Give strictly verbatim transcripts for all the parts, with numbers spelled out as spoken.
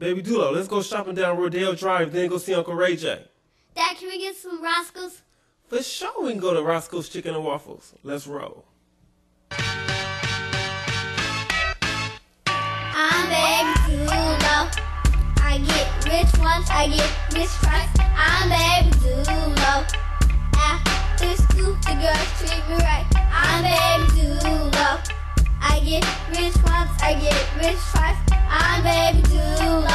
Baby Dulow, let's go shopping down Rodale Drive, then go see Uncle Ray J. Dad, can we get some Roscoe's? For sure, we can go to Roscoe's Chicken and Waffles. Let's roll. I'm Baby Dulow. I get rich once, I get rich twice. I'm Baby Dulow. After school, the girls treat me right. I'm Baby Dulow. I get rich once, I get rich twice. I'm Baby Dulow.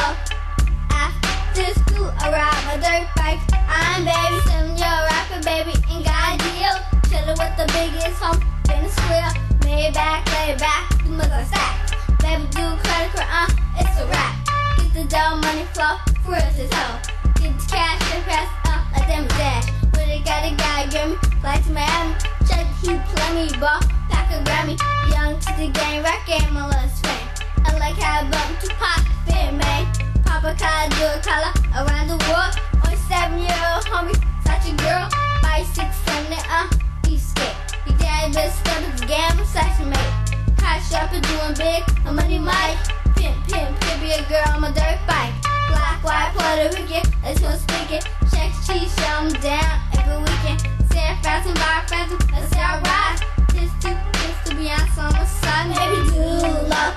After school, I ride my dirt bike. I'm Baby Senior, rapper baby, and got a deal. Chillin' with the biggest home in the square. Made back, laid back, the mother sack. Baby do credit card, uh, it's a wrap. Get the dough, money flow, for us is home. Get the cash, the press, uh, like them dash. But I got a guy, give me, like to Miami. Check, he play me, ball, pack a Grammy. Young to the game, rock game, my love's fame. I like how I bump to pop, fit man. Papa collar, do a collar, around the world. Only seven-year-old homie, such a girl. Five, six, seven, uh, you skip. Your dad just step at the game, I'm such a mate. Hot shopper doing big, I'm money mic. Pimp, pimp, pimp, be a girl on my dirt bike. Black, white, Puerto Rican, let's go speak it. Check, cheese, show them down every weekend. San Francisco, by Francisco, let's say I ride. This to, this to Beyonce on my side. Baby Dulow,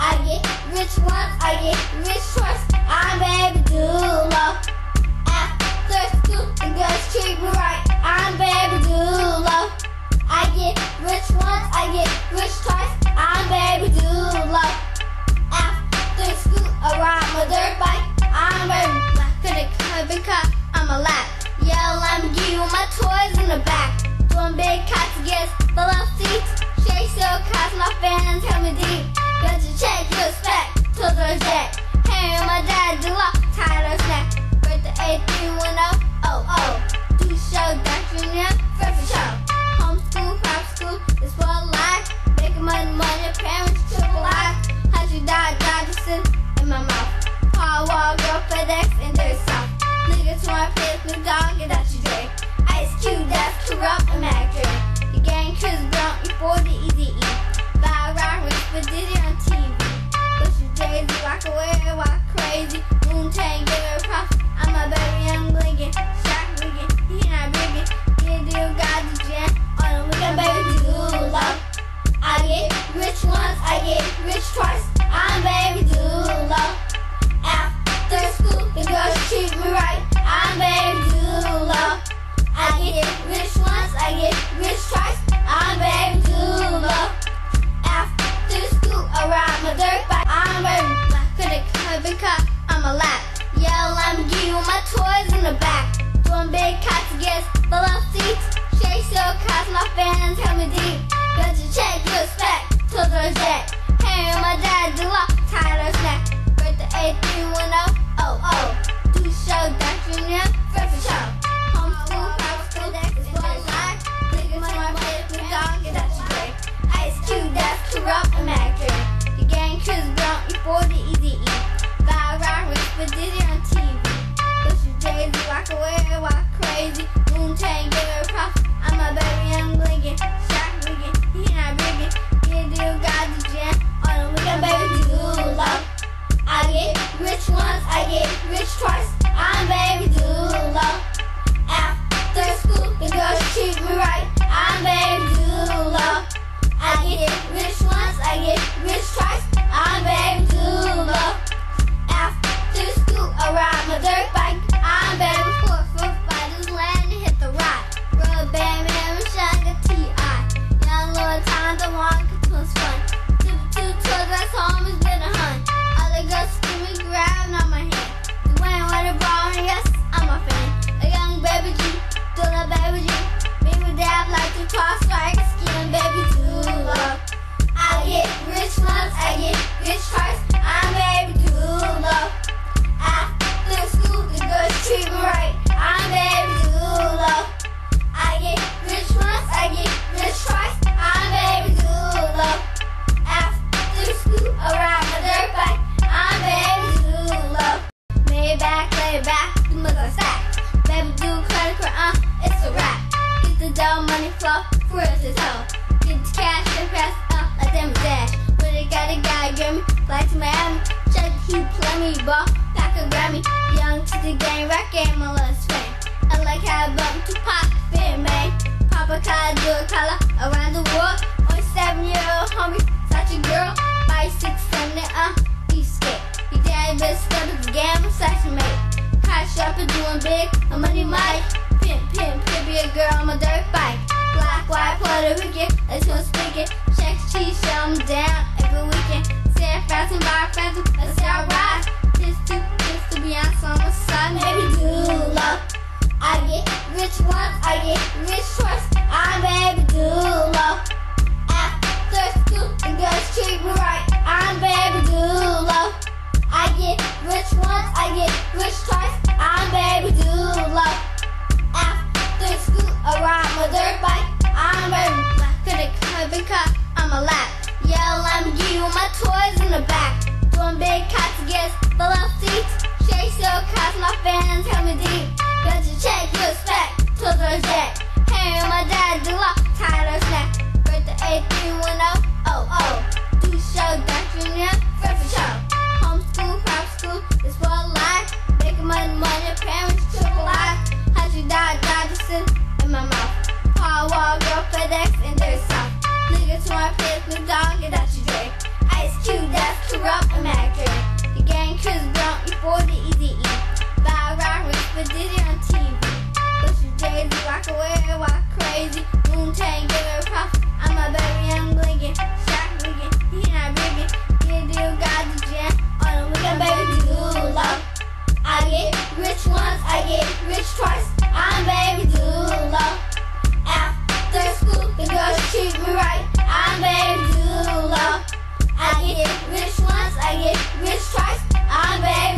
I get rich once, I get rich twice. I'm Baby Dulow. After school, the girls treat me right. I'm Baby Dulow. I get rich once, I get rich twice. I'm Baby Dulow. After school, I ride my dirt bike. I'm Baby Black, could've come because I'm a lap. Yellow Lamborghini with my toys in the back. Doing big cots to get full of seats. Shake still cots, my fans help me deep. Got your check, you expect, told her jack. Harry and my dad, Dulow, tired of snack. Birthday eight three one oh, oh oh. Do show, doctor, now, for show. Homeschool, private school, it's for life. Making money, money, parents, triple life. How'd you die, God, just sit in my mouth. Paul Wall, girl, FedEx, and dirt south. Niggas want to piss me, dog, get out your drink. Ice Cube, that's corrupt, and Mac drink. Your gang Chris Brown, you forty, easy eat. Buy rock, rich, but did it on T V. Push your Jay-Z, walk away, walk crazy. Boom, tank, give her props. I'm a baby, I'm blinking. Shock, blinking, he not blinking. He deal, God, the jam. Baby Dulow, I get rich once, I get rich twice. I'm Baby Dulow. After school, the girls treat me right. I'm Baby Dulow. I get rich once, I get rich twice. I'm Baby Dulow. After school, I ride my dirt bike. I'm Baby Black, could've come because I'm a lap. Yellow Lamborghini with my toys in the back. Doing big cots to get full of seats. Shake still cost my fans help me deep. Got your check, you expect, told her jack. Harry and my dad, Dulow, tired of snack. Birthday eight three one oh, oh oh. Do show, doctor, now, for show. Homeschool, private school, that's one life. Niggas want to play with dog, get out your drink. Ice Cube, that's corrupt, and Mac drink. Your gang Chris Brown, you forty, easy eat. Buy rock, rich, but did it on T V. Push your Jay-Z, walk away, walk crazy. Boom, chain, give her props. I'm a baby, I'm blinking, shock blinking, he not blinking. He deal, got the jam on the weekend. Baby Dulow, I get rich once, I get rich twice. I'm Baby Dulow. After school, the girls treat me right. I'm Baby Dulow. I get rich once, I get rich twice. I'm Baby Dulow. After school, I ride my dirt bike. I'm Baby four, four, five, just land and hit the rock. Bam, bam, shag a T I. Young Lord, time to walk, it was fun. Two, two, twelve, that's home, it's been a hunt. Other girls screaming, grabbing on my hand. The way with a bra, and yes, I'm a fan. A young baby G, still a baby G. Me with dab like the cross strike skin, baby Dulow. I get rich once, I get rich twice. I'm Baby Dulow. After school, the girls treat me right. I'm Baby Dulow. I get rich once, I get rich twice. I'm Baby Dulow. After school, I ride my dirt bike. I'm Baby Dulow. Made back, laid back, the mother sack. Baby do credit card, uh, it's a wrap. Get the dough, money flow, for us is home. Get the cash, the press, uh, like them dash. With a Gotta, gotta, gotta, Grammy. Fly to Miami. Chuck Hugh Plummy. Ball, pack a Grammy. Young to the game, rock game, my love's fame. I like how I bump to pop, fit, man. Papa collar, do a collar around the world. Only seven year old homie, such a girl. Five, six, seven, uh, you skate. Your daddy better step up the game, such a mate. Car shopper, doing big, I'm money might. Pimp, pimp, pimp, be a girl on my dirt bike. Black, white, Puerto Rican, let's go speak it. Check cheese, show them down every weekend. San Francisco, bar Francis, let's all ride. Just to, just to be honest on the side. Baby Dulow, I get rich once, I get rich twice. I'm Baby Dulow. After school, the girls treat me right. I'm Baby Dulow. I get rich once, I get rich twice. I'm Baby Dulow. After school, I ride my dirt bike. I'm Baby Dulow. Could've come because I'm a lap. Yo, let me give you my toys in the back. Doing big cots against the left seats. Chase your cars, my fans help me deep. Got your check, your stack, toes on jack. Harry, my dad, do lock, tied or snack. Birthday eight three one oh, oh, oh. Do show, doctrine, yeah, free for show. Homeschool, private school, it's for life. Making money, money, parents, triple life. Hundred dollar Dodgerson in my mouth. Paul Wall, girl, FedEx, and there's some. Niggas to my place, new dog, get out your drink. Ice Cube, that's corrupt, I'm at drink. Your gang Chris Brown, you forty, easy E. Buy rock, rich, but did it on T V. But you Jay-Z, walk away, walk crazy. Moon tank, give her a profit. I'm a baby, I'm blinking. Shock rigging, he not rigging. Get a deal, got the jam. On the weekend, baby, Dulow. I get rich once, I get rich twice. I'm Baby Dulow. After school, the girls treat me right. I'm Baby Dulow. I get rich once, I get rich twice. I'm Baby